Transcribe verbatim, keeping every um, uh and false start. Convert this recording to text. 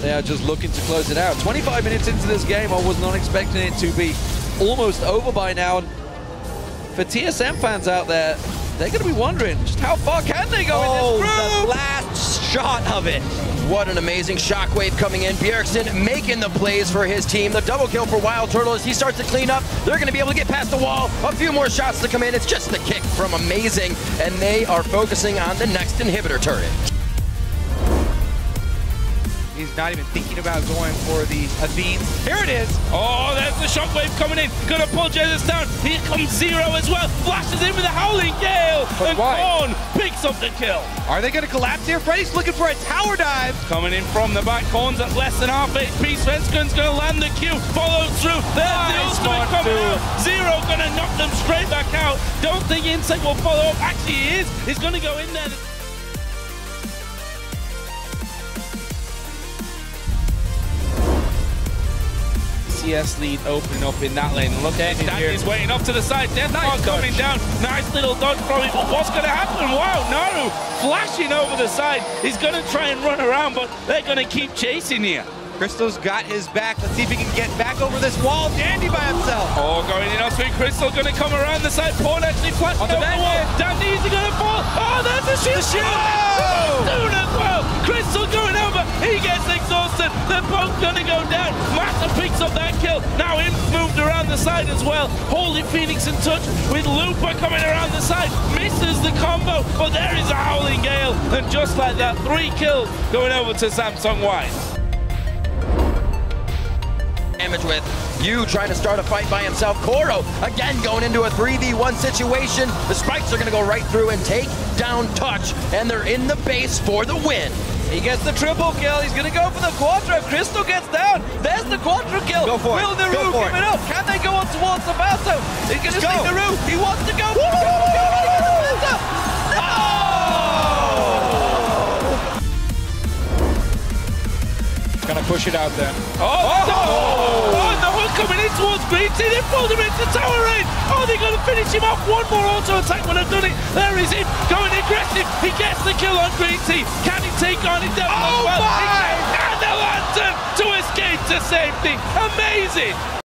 They are just looking to close it out. twenty-five minutes into this game, I was not expecting it to be almost over by now. And for T S M fans out there, they're going to be wondering just how far can they go oh, in this group? The last shot of it. What an amazing shockwave coming in. Bjergsen making the plays for his team. The double kill for Wild Turtle as he starts to clean up. They're going to be able to get past the wall. A few more shots to come in. It's just the kick from Amazing, and they are focusing on the next inhibitor turret. He's not even thinking about going for the Athene. Here it is. Oh, there's the shockwave coming in. Gonna pull Jesus down. Here comes Zero as well. Flashes in with a Howling Gale. But and Korn picks up the kill. Are they gonna collapse here? Freddy's looking for a tower dive. Coming in from the back. Korn's at less than half H P. Svensken's gonna land the Q. Follow through. There's nice the ultimate coming out. Zero gonna knock them straight back out. Don't think inSec will follow up. Actually, he is. He's gonna go in there. C S lead opening up in that lane. Look at that. He's waiting up to the side. Death nice coming down. Nice little dodge from him. What's going to happen? Wow, no. Flashing over the side. He's going to try and run around, but they're going to keep chasing here. Crystal's got his back. Let's see if he can get back over this wall. Dandy by himself. Oh, going in off screen. Crystal going to come around the side. Paul actually flashed over the wall. Dandy's going to fall. Oh, there's a shield. The shield. Oh. Soon as well. Crystal going over. He gets exhausted. They're both going to go down. Mata picks up that kill. Now Imp moved around the side as well. Holy Phoenix in touch with Lupa coming around the side. Misses the combo, but there is a Howling Gale. And just like that, three kills going over to Samsung White. Damage with Yu trying to start a fight by himself. Koro again going into a three v one situation. The spikes are going to go right through and take down Touch, and they're in the base for the win. He gets the triple kill. He's going to go for the quadra. Crystal gets down. There's the quadra kill. Go for it. Will the Roo give it up? Can they go on towards the battle? He's going to see the Roo. He wants to go. Woo! Go, go, go. Gonna push it out there. Oh, oh, oh, oh, the hook coming in towards Green T. They pulled him into tower raid. Oh, they're gonna finish him off. One more auto attack would have done it. There is him going aggressive. He gets the kill on Green T. Can he take on his devil? Oh, well, my! And the lantern to escape to safety. Amazing.